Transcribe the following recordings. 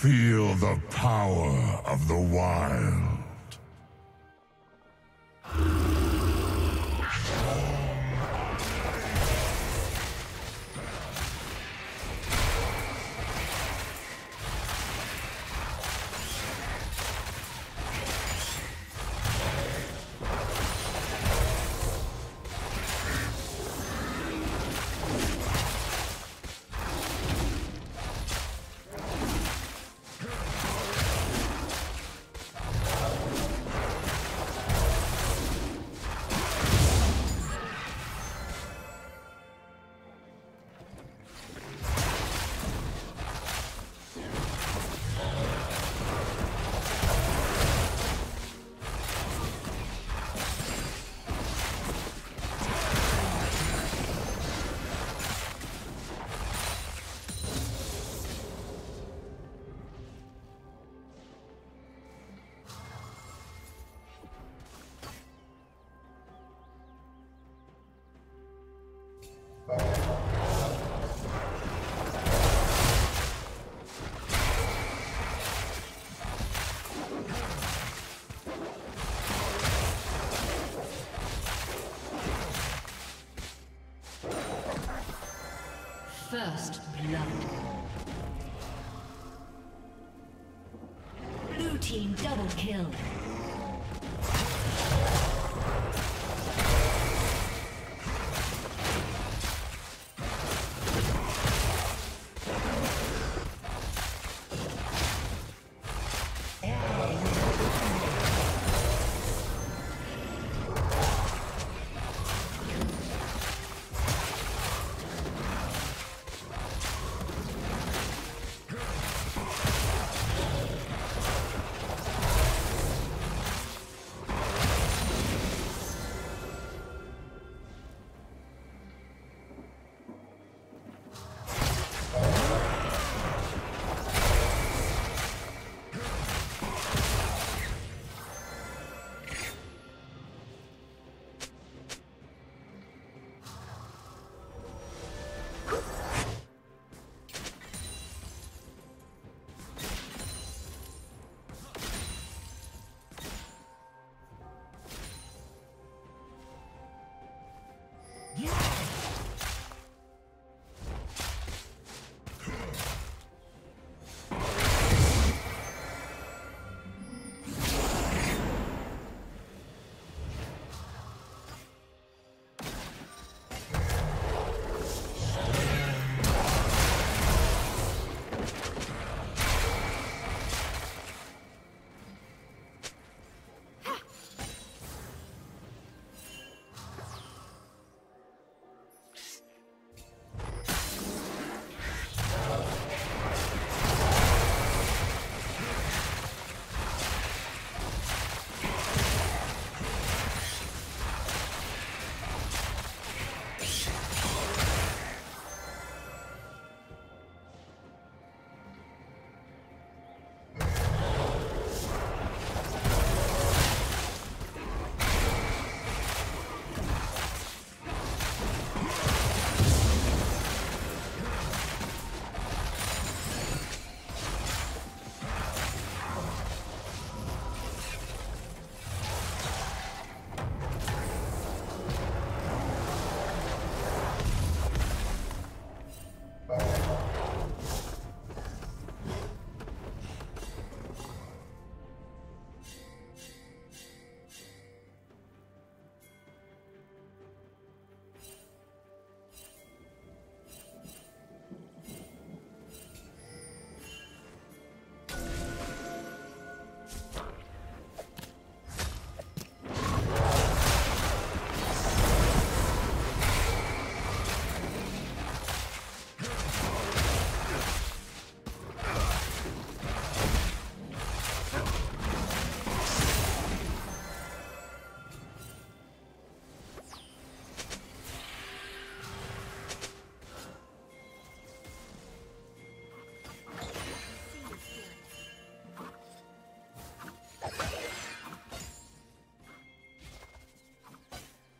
Feel the power of the wild. First blood. Blue team double kill.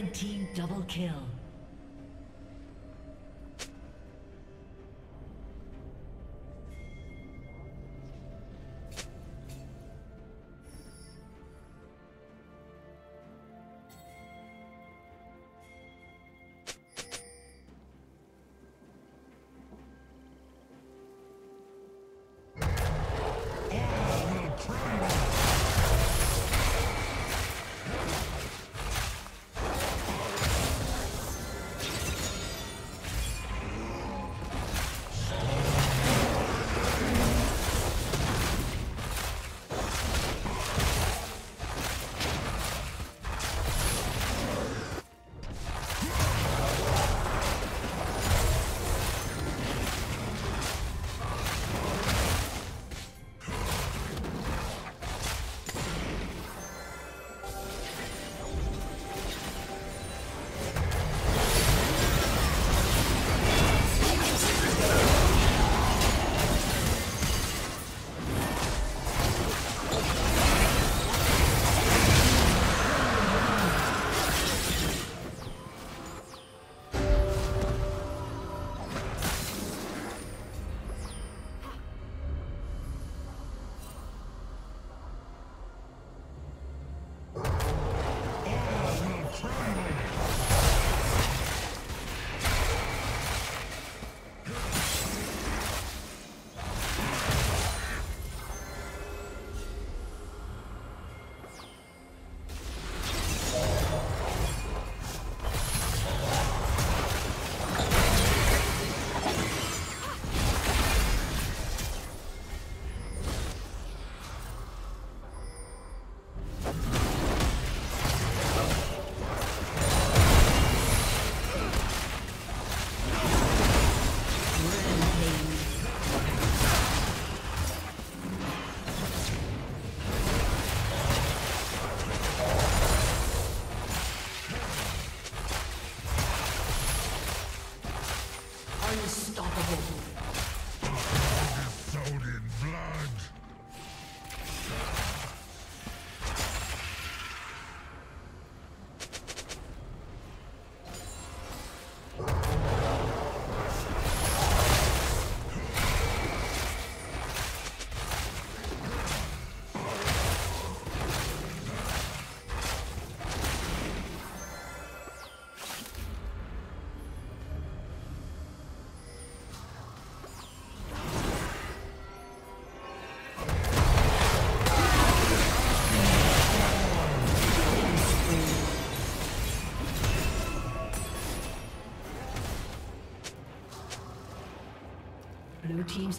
Red team double kill. Blue team's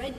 Red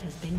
Has been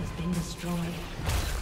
has been destroyed.